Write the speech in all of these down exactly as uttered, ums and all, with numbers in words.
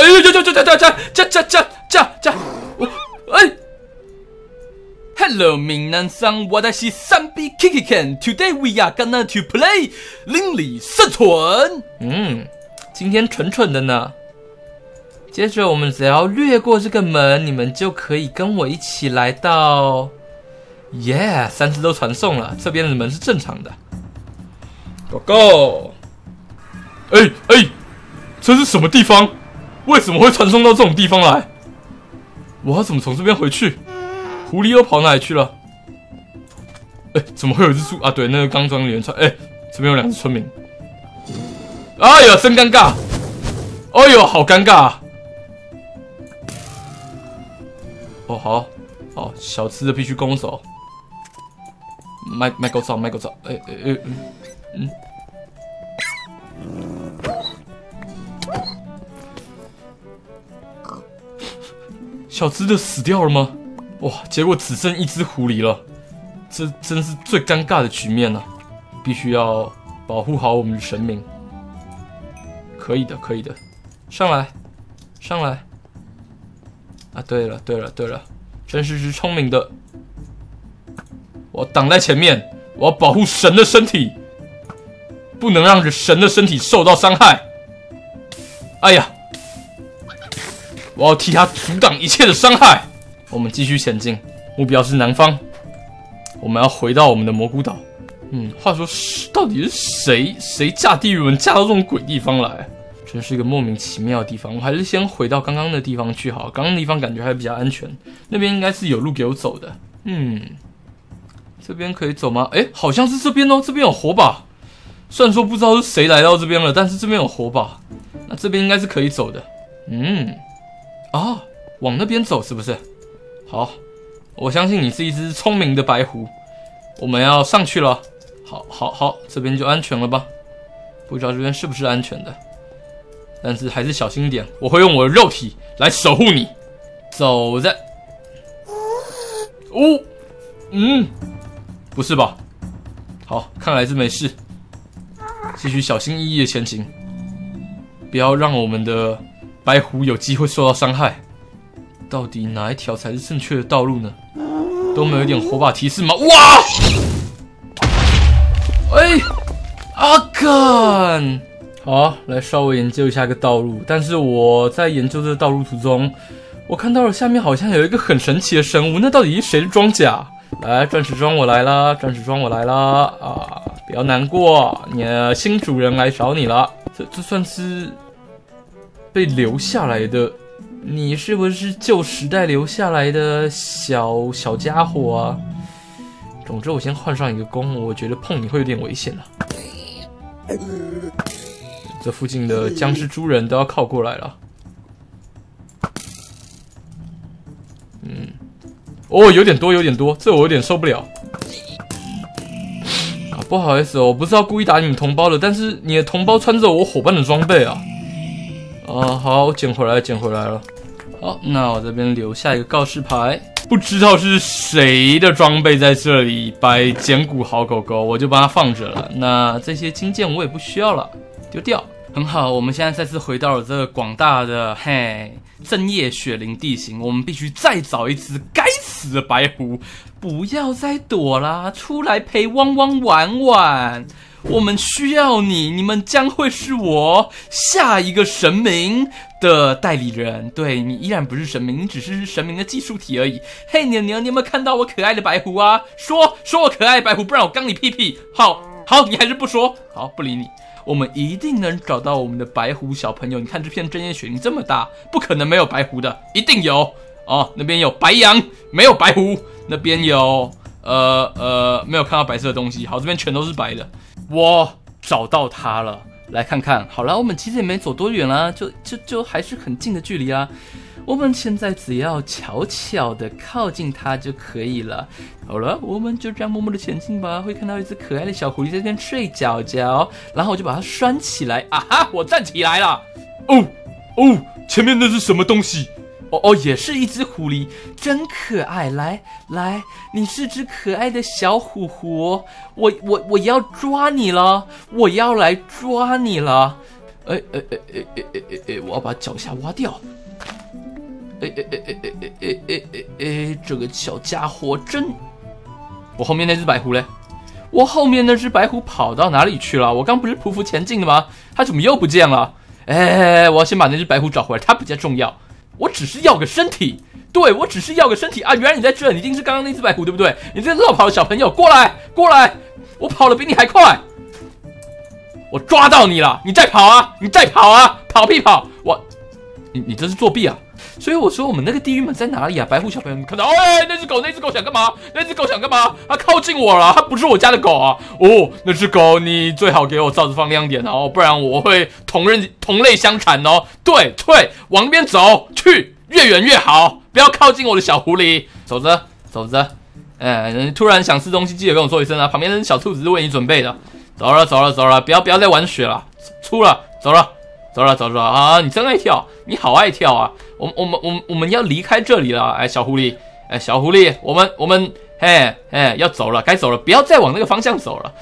哎呀呀呀呀呀呀呀呀呀呀！哎 ，Hello， 皆さん、私三 B Kiki Ken。Today we are gonna to play 邻里生存。嗯，今天蠢蠢的呢。接着我们只要越过这个门，你们就可以跟我一起来到。耶， yeah, 三次都传送了，这边的门是正常的。Go go！ 哎哎，这是什么地方？ 为什么会传送到这种地方来？我要怎么从这边回去？狐狸又跑哪里去了？哎、欸，怎么会有一只猪啊？对，那个刚装的原创。哎、欸，这边有两只村民。哎呦，真尴尬！哎呦，好尴尬、啊！哦，好，好，小吃的必须跟我走。麦麦狗走，麦狗走。哎哎哎，嗯。 小只的死掉了吗？哇！结果只剩一只狐狸了，这真是最尴尬的局面了。必须要保护好我们的神明。可以的，可以的，上来，上来。啊，对了，对了，对了，真是只聪明的。我挡在前面，我要保护神的身体，不能让神的身体受到伤害。哎呀！ 我要替他阻挡一切的伤害。我们继续前进，目标是南方。我们要回到我们的蘑菇岛。嗯，话说到底是谁谁架地狱门架到这种鬼地方来？真是一个莫名其妙的地方。我还是先回到刚刚的地方去好。刚刚的地方感觉还比较安全，那边应该是有路给我走的。嗯，这边可以走吗？哎，好像是这边哦，这边有火把。虽然说不知道是谁来到这边了，但是这边有火把，那这边应该是可以走的。嗯。 啊，往那边走是不是？好，我相信你是一只聪明的白狐。我们要上去了，好，好，好，这边就安全了吧？不知道这边是不是安全的，但是还是小心一点。我会用我的肉体来守护你。走着，哦，嗯，不是吧？好，看来是没事。继续小心翼翼的前行，不要让我们的 白狐有机会受到伤害，到底哪一条才是正确的道路呢？都没有一点火把提示吗？哇！哎、欸，阿、啊、干！好、啊，来稍微研究一下个道路。但是我在研究这个道路途中，我看到了下面好像有一个很神奇的生物，那到底是谁的装甲？来，钻石装我来啦！钻石装我来啦！啊，不要难过，你的新主人来找你了。这这算是 被留下来的，你是不是旧时代留下来的小小家伙啊？总之，我先换上一个弓，我觉得碰你会有点危险了、啊。这附近的僵尸猪人都要靠过来了。嗯，哦，有点多，有点多，这我有点受不了。啊，不好意思哦，我不是要故意打你们同胞的，但是你的同胞穿着我伙伴的装备啊。 啊，好，我捡回来，捡回来了。好，那我这边留下一个告示牌，不知道是谁的装备在这里摆捡骨好狗狗，我就把它放着了。那这些金件我也不需要了，丢掉。很好，我们现在再次回到了这个广大的嘿正夜雪林地形，我们必须再找一只该死的白狐，不要再躲啦，出来陪汪汪玩玩。 我们需要你，你们将会是我下一个神明的代理人。对你依然不是神明，你只是神明的技术体而已。嘿，鸟鸟，你有没有看到我可爱的白狐啊？说说我可爱的白狐，不然我刚你屁屁。好好，你还是不说。好，不理你。我们一定能找到我们的白狐小朋友。你看这片针叶雪林这么大，不可能没有白狐的，一定有。哦，那边有白羊，没有白狐。那边有呃呃，没有看到白色的东西。好，这边全都是白的。 我找到他了，来看看。好啦，我们其实也没走多远啦，就就就还是很近的距离啊。我们现在只要悄悄的靠近他就可以了。好了，我们就这样默默的前进吧。会看到一只可爱的小狐狸在那边睡觉觉，然后我就把它拴起来。啊哈，我站起来了。哦哦，前面那是什么东西？ 哦哦，也是一只狐狸，真可爱！来来，你是只可爱的小虎狐，我我我要抓你了，我要来抓你了！哎哎哎哎哎哎哎哎！我要把脚下挖掉。哎哎哎哎哎哎哎哎哎哎！这个小家伙真……我后面那只白狐嘞？我后面那只白狐跑到哪里去了？我刚不是匍匐前进的吗？它怎么又不见了？哎，我要先把那只白狐找回来，它比较重要。我只是要个身体，对我只是要个身体啊！原来你在这，你一定是刚刚那只白狐对不对？你这落跑的小朋友，过来过来！我跑得比你还快。 我抓到你了！你再跑啊！你再跑啊！跑屁跑！我，你你这是作弊啊！所以我说我们那个地狱门在哪里啊？白狐小朋友，你看到？哎，那只狗，那只狗想干嘛？那只狗想干嘛？它靠近我了！它不是我家的狗啊！哦，那只狗，你最好给我罩子放亮点哦，不然我会同人同类相残哦！对，退，往那边走去，越远越好，不要靠近我的小狐狸。走着走着，嗯，突然想吃东西，记得跟我说一声啊！旁边那只小兔子是为你准备的。 走了走了走了，不要不要再玩雪了，出了走了走了走了啊！你真爱跳，你好爱跳啊！我我们我们我们要离开这里了，哎，小狐狸，哎，小狐狸，我们我们嘿嘿要走了，该走了，不要再往那个方向走了。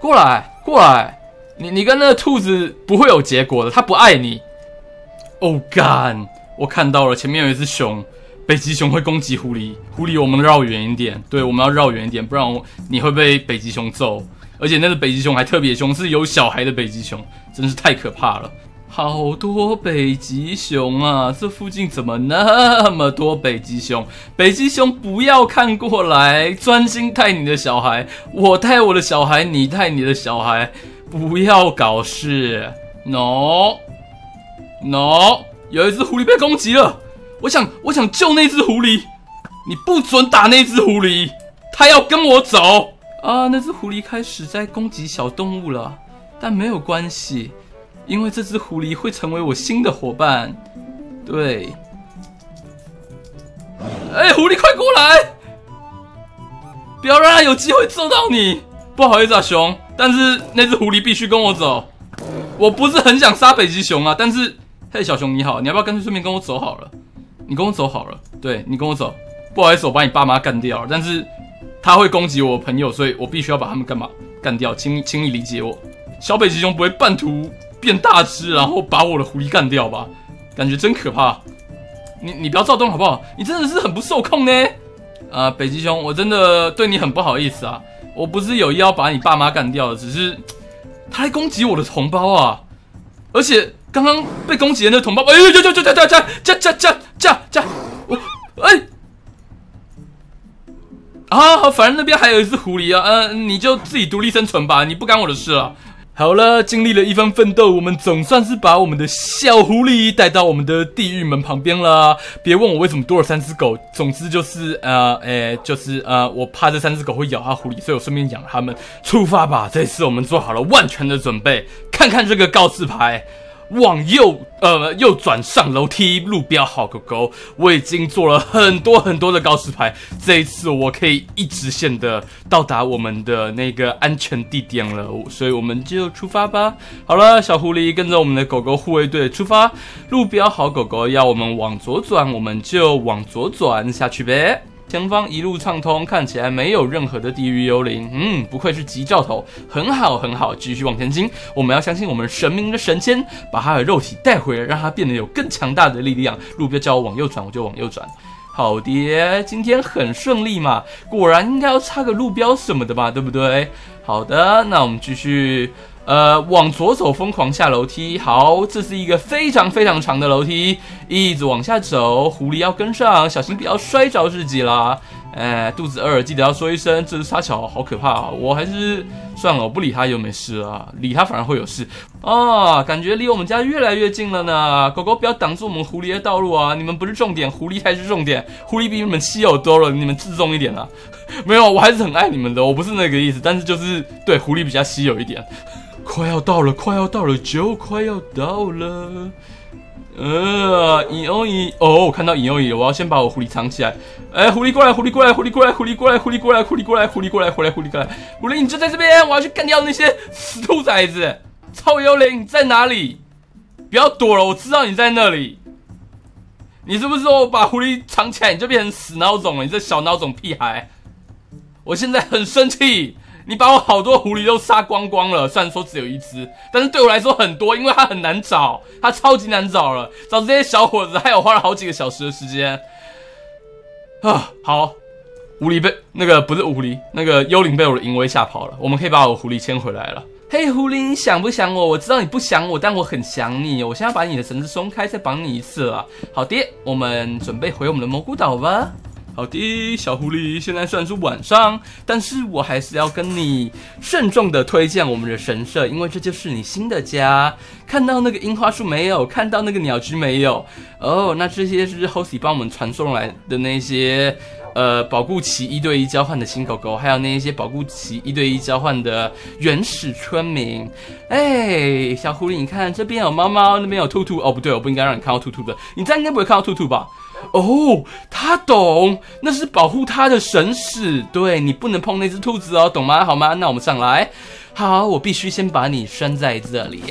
过来过来，你你跟那个兔子不会有结果的，它不爱你。Oh God！ 我看到了，前面有一只熊，北极熊会攻击狐狸，狐狸我们绕远一点，对，我们要绕远一点，不然我你会被北极熊揍。 而且那个北极熊还特别凶，是有小孩的北极熊，真是太可怕了。好多北极熊啊！这附近怎么那么多北极熊？北极熊不要看过来，专心带你的小孩。我带我的小孩，你带你的小孩，不要搞事。No，No， no. 有一只狐狸被攻击了，我想，我想救那只狐狸。你不准打那只狐狸，它要跟我走。 啊，那只狐狸开始在攻击小动物了，但没有关系，因为这只狐狸会成为我新的伙伴。对，哎，狐狸快过来，不要让它有机会揍到你。不好意思啊，熊，但是那只狐狸必须跟我走。我不是很想杀北极熊啊，但是，嘿，小熊你好，你要不要干脆顺便跟我走好了？你跟我走好了，对你跟我走。不好意思，我把你爸妈干掉了，但是。 他会攻击我朋友，所以我必须要把他们干嘛干掉，请请你理解我。小北极熊不会半途变大只，然后把我的狐狸干掉吧？感觉真可怕。你你不要躁动好不好？你真的是很不受控呢。啊、呃，北极熊，我真的对你很不好意思啊。我不是有意要把你爸妈干掉的，只是他来攻击我的同胞啊。而且刚刚被攻击的那同胞，哎呦，这这这这这这这这这这，我哎。 啊，反正那边还有一只狐狸啊，嗯、呃，你就自己独立生存吧，你不干我的事了。好了，经历了一番奋斗，我们总算是把我们的小狐狸带到我们的地狱门旁边了。别问我为什么多了三只狗，总之就是呃，诶，就是呃，我怕这三只狗会咬它狐狸，所以我顺便养它们。出发吧，这次我们做好了万全的准备。看看这个告示牌。 往右，呃，右转上楼梯，路标好狗狗。我已经做了很多很多的告示牌，这一次我可以一直线的到达我们的那个安全地点了，所以我们就出发吧。好了，小狐狸跟着我们的狗狗护卫队出发，路标好狗狗要我们往左转，我们就往左转下去呗。 前方一路畅通，看起来没有任何的地狱幽灵。嗯，不愧是吉兆头，很好很好。继续往前进，我们要相信我们神明的神仙，把他的肉体带回来，让他变得有更强大的力量。路标叫我往右转，我就往右转。好的，今天很顺利嘛，果然应该要插个路标什么的吧，对不对？好的，那我们继续。 呃，往左走，疯狂下楼梯。好，这是一个非常非常长的楼梯，一直往下走。狐狸要跟上，小心不要摔着自己啦。哎、呃，肚子饿，记得要说一声。这是沙小，好可怕啊！我还是算了，我不理他就没事了，理他反而会有事啊。感觉离我们家越来越近了呢。狗狗不要挡住我们狐狸的道路啊！你们不是重点，狐狸才是重点。狐狸比你们稀有多了，你们自重一点啊。没有，我还是很爱你们的，我不是那个意思，但是就是对狐狸比较稀有一点。 快要到了，快要到了，就快要到了。呃，影哦影哦，我看到影哦影，我要先把我狐狸藏起来。哎，狐狸过来，狐狸过来，狐狸过来，狐狸过来，狐狸过来，狐狸过来，狐狸过来，狐狸过来，狐狸过来。狐狸，你就在这边，我要去干掉那些死兔崽子！臭幽灵，你在哪里？不要躲了，我知道你在那里。你是不是说我把狐狸藏起来，你就变成死孬种了？你这小孬种屁孩！我现在很生气。你把我好多狐狸都杀光光了。虽然说只有一只，但是对我来说很多，因为它很难找，它超级难找了。找这些小伙子，害我花了好几个小时的时间。啊，好，狐狸被那个不是狐狸，那个幽灵被我的淫威吓跑了。我们可以把我狐狸牵回来了。嘿，狐狸，你想不想我？我知道你不想我，但我很想你。我现在把你的绳子松开，再绑你一次了。好的，我们准备回我们的蘑菇岛吧。 好的，小狐狸，现在虽然是晚上，但是我还是要跟你慎重的推荐我们的神社，因为这就是你新的家。看到那个樱花树没有？看到那个鸟居没有？哦，那这些是 Hosey 帮我们传送来的那些，呃，保固期一对一交换的新狗狗，还有那一些保固期一对一交换的原始村民。哎，小狐狸，你看这边有猫猫，那边有兔兔。哦，不对，我不应该让你看到兔兔的，你这样应该不会看到兔兔吧？ 哦，他懂，那是保护他的神使，对你不能碰那只兔子哦，懂吗？好吗？那我们上来，好，我必须先把你拴在这里。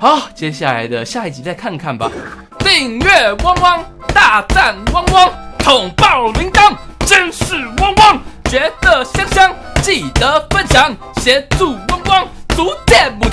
好，接下来的下一集再看看吧。订阅汪汪，大赞汪汪，捅爆铃铛，真是汪汪，觉得香香记得分享，协助汪汪，足见不。